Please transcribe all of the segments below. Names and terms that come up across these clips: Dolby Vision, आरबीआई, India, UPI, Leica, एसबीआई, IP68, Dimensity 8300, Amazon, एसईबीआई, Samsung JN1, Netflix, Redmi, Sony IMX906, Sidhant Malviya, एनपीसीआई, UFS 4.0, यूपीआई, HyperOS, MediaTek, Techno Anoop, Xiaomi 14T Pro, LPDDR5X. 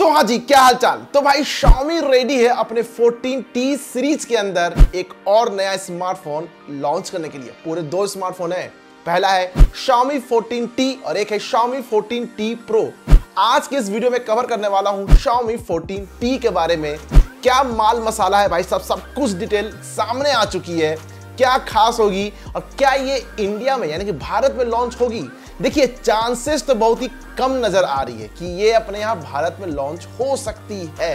तो हाँ जी, क्या हाल चाल। तो भाई Xiaomi रेडी है अपने 14T सीरीज के अंदर एक और नया स्मार्टफोन लॉन्च करने के लिए। पूरे दो स्मार्टफोन है, पहला है Xiaomi 14T और एक है Xiaomi 14T Pro। आज के इस वीडियो में कवर करने वाला हूँ Xiaomi 14T के बारे में, क्या माल मसाला है भाई साहब, सब कुछ डिटेल सामने आ चुकी है, क्या खास होगी और क्या ये इंडिया में यानी कि भारत में लॉन्च होगी। देखिए चांसेस तो बहुत ही कम नजर आ रही है कि ये अपने यहाँ भारत में लॉन्च हो सकती है।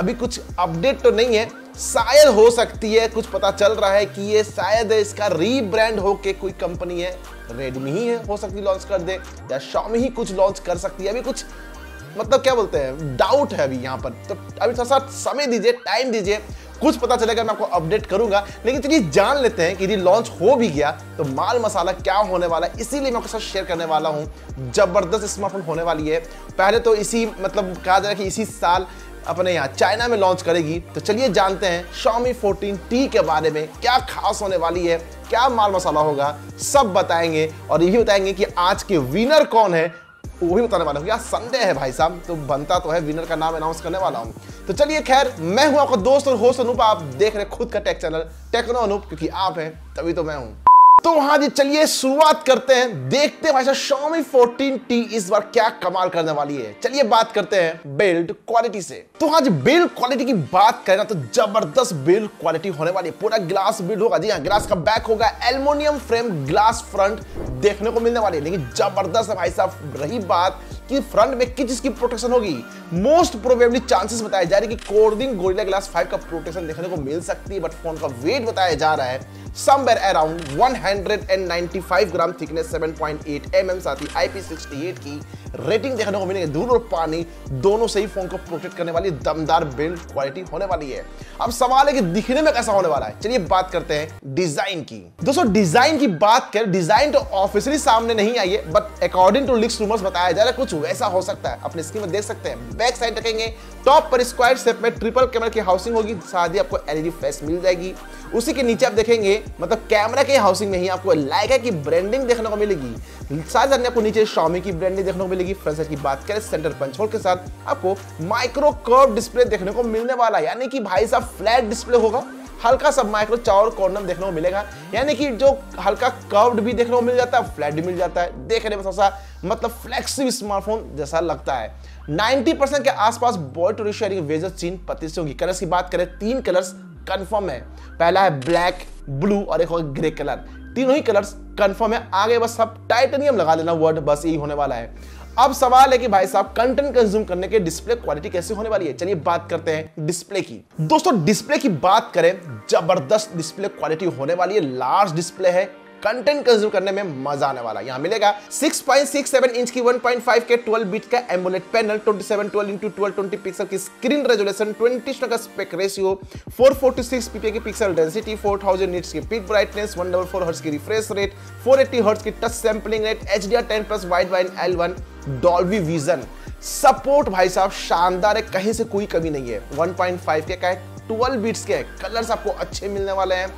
अभी कुछ अपडेट तो नहीं है, शायद हो सकती है, कुछ पता चल रहा है कि ये शायद इसका रीब्रांड होके कोई कंपनी है, रेडमी ही है, हो सकती लॉन्च कर दे, या Xiaomi ही कुछ लॉन्च कर सकती है। अभी कुछ मतलब क्या बोलते हैं, डाउट है अभी यहाँ पर, तो अभी थोड़ा सा समय दीजिए, टाइम दीजिए, कुछ पता चलेगा मैं आपको अपडेट करूंगा। लेकिन चलिए जान लेते हैं कि यदि लॉन्च हो भी गया तो माल मसाला क्या होने वाला है, इसीलिए मैं आपके साथ शेयर करने वाला हूं। जबरदस्त स्मार्टफोन होने वाली है। पहले तो इसी मतलब कहा जा रहा है कि इसी साल अपने यहाँ चाइना में लॉन्च करेगी। तो चलिए जानते हैं Xiaomi 14T के बारे में, क्या खास होने वाली है, क्या माल मसाला होगा, सब बताएंगे। और ये भी बताएंगे कि आज के विनर कौन है, वो भी बताने वाला हूँ। यार संडे है भाई साहब, तो बनता तो है, विनर का नाम अनाउंस करने वाला हूँ। तो चलिए, खैर मैं हूँ आपका दोस्त और होस्ट अनूप, आप देख रहे खुद का टेक चैनल टेक्नो अनूप, क्योंकि आप हैं तभी तो मैं हूँ। तो हाँ जी, चलिए शुरुआत करते हैं, देखते हैं भाई साहब Xiaomi 14T इस बार क्या कमाल करने वाली है। चलिए बात करते हैं बिल्ड क्वालिटी से। तो हाँ जी, बिल्ड क्वालिटी की बात करें ना तो जबरदस्त बिल्ड क्वालिटी होने वाली है। पूरा ग्लास बिल्ड होगा जी, हाँ ग्लास का बैक होगा, एल्युमिनियम फ्रेम, ग्लास फ्रंट देखने को मिलने वाली है। लेकिन जबरदस्त है भाई साहब। रही बात कि फ्रंट में किस चीज की प्रोटेक्शन होगी, मोस्ट प्रोबेबली चांसेस बताए जा रहे हैं कि कोर्डिंग गोरिल्ला ग्लास 5 का प्रोटेक्शन देखने को मिल सकती है, बट फोन का वेट बताया जा रहा है somewhere around 195 gram, thickness 7.8 mm, साथ ही IP68 की रेटिंग देखने को मिलेगी। धूल और पानी दोनों से ही फोन को प्रोटेक्ट करने वाली दमदार बिल्ड क्वालिटी होने वाली है। अब सवाल है कि दिखने में कैसा होने वाला है। चलिए बात करते हैं डिजाइन की। दोस्तों डिजाइन की बात करें, डिजाइन तो ऑफिशियली सामने नहीं आई है, but according to leaks rumours बताया जा रहा है कुछ वैसा हो सकता है। अपने स्क्रीन में देख सकते हैं, बैक साइड रखेंगे, टॉप पर स्क्वायर शेप में ट्रिपल कैमरा की हाउसिंग होगी, साथ ही आपको LED फ्लैश मिल जाएगी। उसी के नीचे आप देखेंगे मतलब कैमरा के हाउसिंग में ही आपको लाइका की ब्रांडिंग देखने को मिलेगी, साथ ही आपको नीचे Xiaomi की ब्रांडिंग देखने को मिलेगी। फ्रंट साइड की बात करें, सेंटर पंच होल के साथ आपको माइक्रो कर्व डिस्प्ले देखने को मिलने वाला, यानी कि भाई साहब फ्लैट डिस्प्ले होगा, हल्का सा माइक्रो चावर कॉर्नर देखने को मिलेगा, यानी कि जो हल्का कर्व्ड भी देखने को मिल जाता है, फ्लैट भी मिल जाता है, देखने में थोड़ा सा मतलब फ्लेक्सिबल स्मार्टफोन जैसा लगता है। 90% के आसपास बॉडी टू बॉडी शेयरिंग वेजर चीन 35 होगी। कलर्स की बात करें, 3 कलर्स कंफर्म है, पहला है ब्लैक, ब्लू और एक और ग्रे कलर, तीनों ही कलर्स कंफर्म है। आगे बस सब टाइटेनियम लगा लेना वर्ड, बस यही होने वाला है। अब सवाल है कि भाई साहब कंटेंट कंज्यूम करने के डिस्प्ले क्वालिटी कैसे होने वाली है। चलिए बात करते हैं डिस्प्ले की। दोस्तों डिस्प्ले की बात करें, जबरदस्त डिस्प्ले क्वालिटी होने वाली है, लार्ज डिस्प्ले है, कंटेंट कंज्यूम करने में मजा आने वाला। यहाँ मिलेगा 6.67 इंच की 1.5 के 12 बीट का एमोलेड पैनल, 2712x1220 पिक्सल की स्क्रीन रेजोल्यूशन, 20 का स्पेक रेशियो, 446 ppi की पिक्सल डेंसिटी, 4000 nits की पिक ब्राइटनेस, 144 हर्ट्ज की रिफ्रेश रेट, 480 हर्ट्ज की touch sampling rate, HDR10+ Widevine L1, Dolby Vision support भाई साहब शानदार है, कहीं से कोई कमी नहीं है। 1.5K का है, 12 बीट्स के है, कलर्स आपको अच्छे मिलने वाले हैं,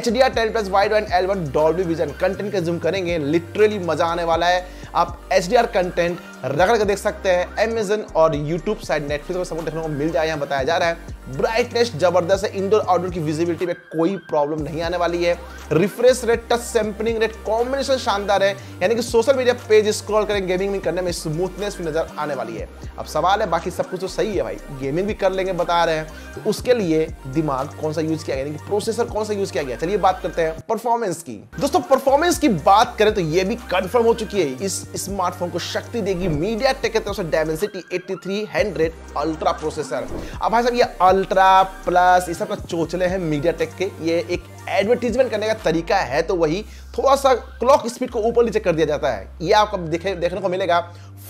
HDR10+ Widevine L1, Dolby Vision, content consume करेंगे लिटरली मजा आने वाला है। आप HDR कंटेंट रगड़ के देख सकते हैं, Amazon और YouTube साइड नेटफ्लिक्स को सपोर्ट देखने को मिल जाए, यहाँ बताया जा रहा है। ब्राइटनेस जबरदस्त है, इंडोर आउटडोर की विजिबिलिटी में कोई प्रॉब्लम नहीं आने वाली है। Refresh rate, touch sampling rate, combination शानदार है, यानी कि सोशल मीडिया पेज स्क्रॉल करें, गेमिंग भी करने में स्मूथनेस भी नजर आने वाली है। अब सवाल है बाकी सब कुछ तो सही है भाई, गेमिंग भी कर लेंगे बता रहे हैं, तो उसके लिए दिमाग कौन सा यूज किया गया, यानी कि प्रोसेसर कौन सा यूज किया गया। चलिए बात करते हैं परफॉर्मेंस की। दोस्तों परफॉर्मेंस की बात करें तो यह भी कंफर्म हो चुकी है, इस स्मार्टफोन को शक्ति देगी MediaTek की तरफ से Dimensity 8300 अल्ट्रा प्रोसेसर। अब भाई साहब ये अल्ट्रा प्लस ये सब चोचले हैं MediaTek के, ये एक एडवर्टीजमेंट करने का तरीका है, तो वही थोड़ा सा क्लॉक स्पीड को ऊपर नीचे कर दिया जाता है। ये आपको देखने को मिलेगा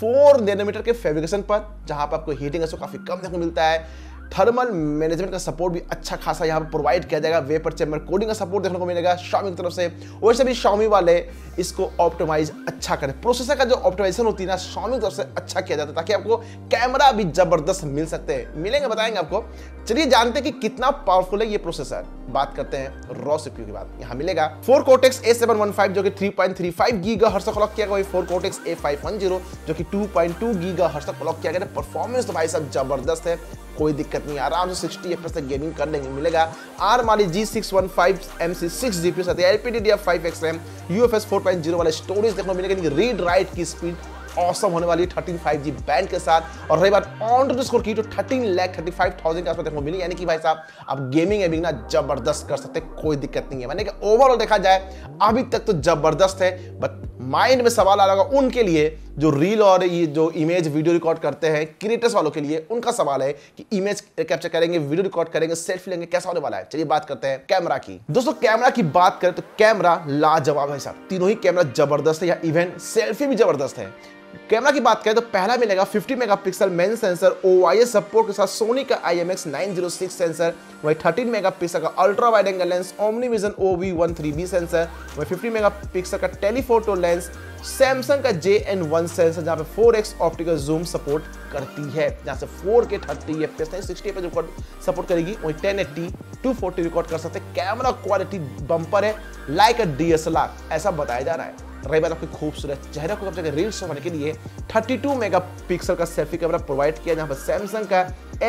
4 नैनोमीटर के फैब्रिकेशन पर, जहां पर आपको हीटिंग इसको काफी कम देखने को मिलता है, थर्मल मैनेजमेंट का सपोर्ट भी अच्छा खासा यहाँ पर प्रोवाइड किया जाएगा। वेपर चैम्बर कोडिंग का सपोर्ट देखने को मिलेगा Xiaomi की तरफ से। वैसे भी Xiaomi वाले इसको ऑप्टिमाइज अच्छा करें, प्रोसेसर का जो ऑप्टिमाइजेशन होती है ना Xiaomi की तरफ से अच्छा किया जाता है, ताकि आपको कैमरा भी जबरदस्त मिल सकते हैं, मिलेंगे बताएंगे आपको। चलिए जानते हैं कि कितना पावरफुल है ये प्रोसेसर। बात करते हैं रॉ सीपीयू की बात। यहाँ मिलेगा 4 कोटेक्स A715 जो कि 3.35 गीगाहर्ट्ज़ क्लॉक किया गया, 4 कोटेक्स A510 जो कि 2.2 गीगाहर्ट्ज़ क्लॉक किया गया। परफॉर्मेंस तो भाई साहब जबरदस्त है, कोई दिक्कत नहीं, आराम से 60 FPS तक गेमिंग कर लेंगे। मिलेगा ARM वाली G615 MC6 GPU साथ ही LPDDR5X RAM UFS 4.0 वाला स्टोरेज देखने को मिलेगा। रीड राइट की स्पीड ऑसम होने वाली 13 5G बैंड के साथ। और रही बात ऑन रोड स्कोर की, तो 13,35,000 के आसपास देखने को मिली, यानी कि भाई साहब आप गेमिंग एबिंग ना जबरदस्त कर सकते, कोई दिक्कत नहीं है। मैंने कहा ओवरऑल देखा जाए अभी तक तो जबरदस्त है, बट माइंड में सवाल आ रहा होगा उनके लिए जो रील और ये जो इमेज वीडियो रिकॉर्ड करते हैं, क्रिएटर्स वालों के लिए उनका सवाल है कि इमेज कैप्चर करेंगे, वीडियो रिकॉर्ड करेंगे, सेल्फी लेंगे, कैसा होने वाला है। चलिए बात करते हैं कैमरा की। दोस्तों कैमरा की बात करें तो कैमरा लाजवाब है साहब, तीनों ही कैमरा जबरदस्त है, या इवन सेल्फी भी जबरदस्त है। कैमरा की बात करें तो पहला मिलेगा 50 megapixel main sensor OIS support के साथ सोनी का IMX906 सेंसर, वही 13 मेगापिक्सल का ultra wide angle lens OmniBision OV13B sensor, वही 50 मेगापिक्सल का टेलीफोटो लेंस सैमसंग का JN1 सेंसर, जहां पे 4x ऑप्टिकल जूम सपोर्ट करती है, जहां से 4K 30 FPS 60 FPS record support करेगी, वही 1080 240 रिकॉर्ड कर सकते। कैमरा क्वालिटी बम्पर है, लाइक अ DSLR ऐसा बताया जा रहा है। रही बात आपके खूबसूरत चेहरे को कैप्चर रील्स बनाने के लिए 32 मेगापिक्सल का सेल्फी कैमरा प्रोवाइड किया, जहां पर सैमसंग का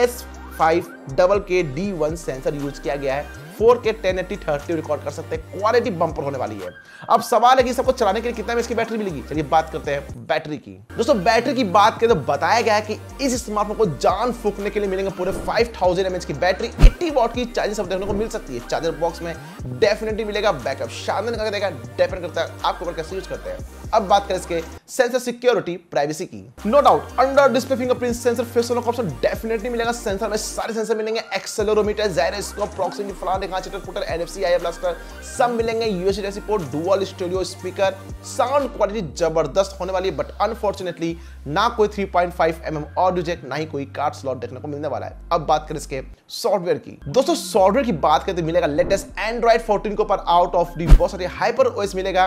S5KD1 सेंसर यूज किया गया है, 4K 1080 30 रिकॉर्ड कर सकते हैं, क्वालिटी बम्पर होने वाली है। अब सवाल है कि सबको चलाने के लिए कितना में इसकी बैटरी मिलेगी। चलिए बात करते हैं बैटरी की। दोस्तों बैटरी की बात करें तो बताया गया है कि इस स्मार्टफोन को जान फूंकने के लिए मिलेंगे पूरे 5000 mAh की बैटरी, 80 वाट की चार्जिंग सब देखने को मिल सकती है। चार्जर बॉक्स में डेफिनेटली मिलेगा बैकअप, शानदार का देगा, डिपेंड करता है आपको कैसे यूज करते हैं। अब बात करें इसके सेंसर सिक्योरिटी प्राइवेसी की। No doubt under display fingerprint sensor, face lock option definitely मिलेगा। सेंसर में सारे सेंसर मिलेंगे, accelerometer, gyroscope, proximity following, NFC blaster सब मिलेंगे, USB port, dual stereo speaker. Sound quality जबरदस्त होने वाली है, बट अनफॉर्चुनेटली ना कोई 3.5mm ऑडियो जैक, ना ही कोई कार्ड स्लॉट देखने को मिलने वाला है। अब बात करें इसके सॉफ्टवेयर की। दोस्तों सॉफ्टवेयर की बात करें तो मिलेगा लेटेस्ट एंड्रॉइड 14 के ऊपर out of the box, hyper OS मिलेगा,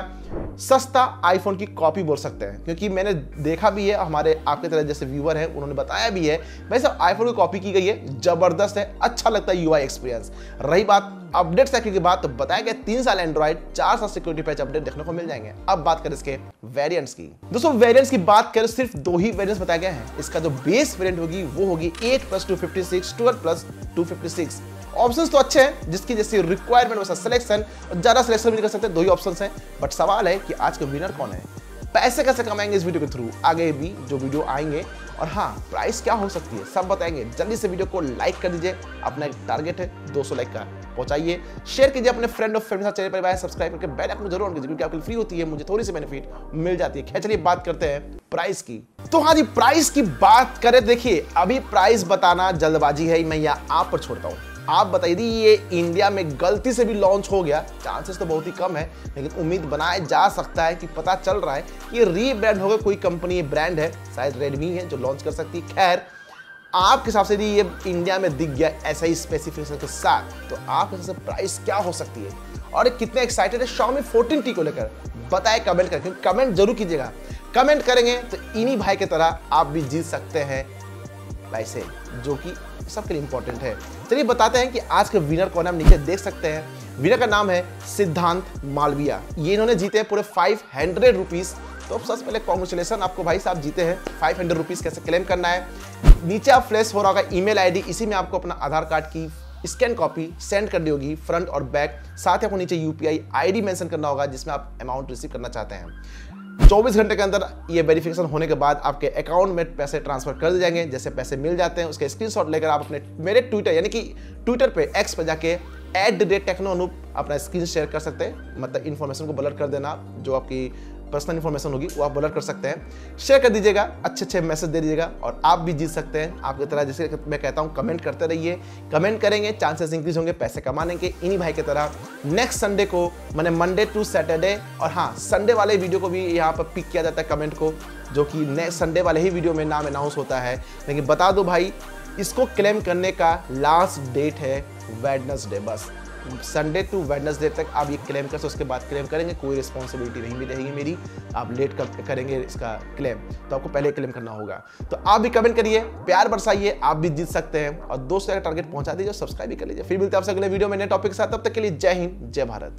सस्ता आईफोन की कॉपी बोल सकते हैं, क्योंकि मैंने देखा भी है, हमारे आपके तरह जैसे व्यूअर हैं उन्होंने बताया भी है, भाई साहब आईफोन की कॉपी की गई है, जबरदस्त है, अच्छा लगता है UI एक्सपीरियंस। रही बात अपडेट साइकिल की बात, तो बताया गया 3 साल एंड्रॉइड, 4 साल सिक्योरिटी पैच अपडेट देखने को मिल जाएंगे। अब बात करें इसके वेरिएंट्स की। दोस्तों वेरिएंट्स की बात करें सिर्फ 2 ही वेरिएंट्स बताया गया है। इसका जो बेस वेरिएंट होगी वो होगी 8+256, 12+256। ऑप्शंस तो अच्छे हैं, जिसकी जैसी रिक्वायरमेंट वैसा सिलेक्शन, ज्यादा सिलेक्शन भी नहीं कर सकते, 2 ही ऑप्शन हैं। बट सवाल है कि आज के विनर कौन है, पैसे कैसे कमाएंगे इस वीडियो के थ्रू, आगे भी जो वीडियो आएंगे, और हाँ प्राइस क्या हो सकती है सब बताएंगे। जल्दी से वीडियो को लाइक कर दीजिए, अपना एक टारगेट है 200 लाइक का, पहुंचाइए। शेयर कीजिए अपने फ्रेंड और फैमिली के साथ, चैनल पर सब्सक्राइब करके बेल आइकन जरूर ऑन कीजिए, क्योंकि आपको फ्री होती है, मुझे थोड़ी सी बेनिफिट मिल जाती है। चलिए बात करते हैं प्राइस की। तो हाँ जी प्राइस की बात करें, देखिए अभी प्राइस बताना जल्दबाजी है, मैं यहाँ आप पर छोड़ता हूँ, आप बताइए ये इंडिया में गलती से भी लॉन्च हो गया, चांसेस तो बहुत ही कम है, लेकिन उम्मीद बनाया जा सकता है कि पता चल रहा है कि ये रीब्रांड होगा, कोई कंपनी ब्रांड है, शायद रेडमी है जो लॉन्च कर सकती है। खैर आपके हिसाब से ये इंडिया में दिख गया ऐसा ही स्पेसिफिकेशन के साथ, तो आपके हिसाब से प्राइस क्या हो सकती है, और कितने एक्साइटेड है Xiaomi 14T को लेकर, बताएं कमेंट करके, कमेंट जरूर कीजिएगा। कमेंट करेंगे तो इन्हीं भाई की तरह आप भी जीत सकते हैं पैसे, जो कि सबके लिए इंपॉर्टेंट है। चलिए बताते हैं कि आज के विनर को नाम नीचे देख सकते हैं। विनर का नाम है सिद्धांत मालविया, ये इन्होंने जीते हैं पूरे 500 रुपीज। तो अब सबसे पहले कॉन्ग्रेचुलेसन आपको भाई साहब, जीते हैं 500 रुपीज। कैसे क्लेम करना है, नीचे आप फ्लैश हो रहा होगा email ID, इसी में आपको अपना आधार कार्ड की स्कैन कॉपी सेंड करनी होगी, फ्रंट और बैक, साथ ही आपको नीचे UPI ID मेंशन करना होगा जिसमें आप अमाउंट रिसीव करना चाहते हैं। 24 घंटे के अंदर ये वेरिफिकेशन होने के बाद आपके अकाउंट में पैसे ट्रांसफर कर दिए जाएंगे। जैसे पैसे मिल जाते हैं उसके स्क्रीनशॉट लेकर आप अपने मेरे ट्विटर यानी कि ट्विटर पे X पर जाके @technoanup अपना स्क्रीन शेयर कर सकते हैं, मतलब इन्फॉर्मेशन को ब्लर कर देना, जो आपकी पर्सनल इन्फॉर्मेशन होगी वो आप ब्लर कर सकते हैं, शेयर कर दीजिएगा, अच्छे अच्छे मैसेज दे दीजिएगा, और आप भी जीत सकते हैं। आपकी तरह जैसे मैं कहता हूँ कमेंट करते रहिए, कमेंट करेंगे चांसेस इंक्रीज होंगे पैसे कमाने के। इन्हीं भाई की तरह नेक्स्ट संडे को, मैंने मंडे टू सैटरडे, और हाँ संडे वाले वीडियो को भी यहाँ पर पिक किया जाता है कमेंट को, जो कि नेक्स्ट संडे वाले ही वीडियो में नाम अनाउंस होता है। लेकिन बता दो भाई इसको क्लेम करने का लास्ट डेट है वेडनेसडे। बस संडे टू वेडनेसडे तक आप ये क्लेम कर सकते हो, उसके बाद क्लेम करेंगे, कोई रिस्पॉन्सिबिलिटी नहीं भी रहेगी मेरी, आप लेट करेंगे इसका क्लेम तो आपको पहले क्लेम करना होगा। तो आप भी कमेंट करिए, प्यार बरसाइए, आप भी जीत सकते हैं और दोस्तों का टारगेट पहुंचा दीजिए, सब्सक्राइब भी कर लीजिए। फिर मिलते हैं आपसे अगले वीडियो में नए टॉपिक के साथ, तब तक के लिए जय हिंद जय भारत।